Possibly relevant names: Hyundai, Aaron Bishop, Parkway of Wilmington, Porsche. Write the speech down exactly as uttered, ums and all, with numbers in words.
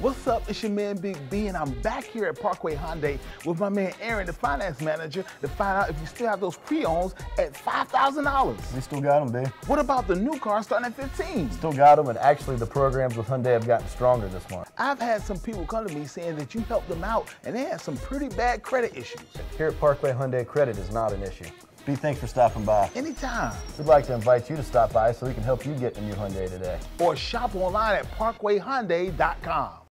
What's up? It's your man Big B, and I'm back here at Parkway Hyundai with my man Aaron, the finance manager, to find out if you still have those pre-owns at five thousand dollars. We still got them, babe. What about the new car starting at fifteen? Still got them, and actually the programs with Hyundai have gotten stronger this month. I've had some people come to me saying that you helped them out, and they had some pretty bad credit issues. Here at Parkway Hyundai, credit is not an issue. B, thanks for stopping by. Anytime. We'd like to invite you to stop by so we can help you get a new Hyundai today. Or shop online at parkway hyundai dot com.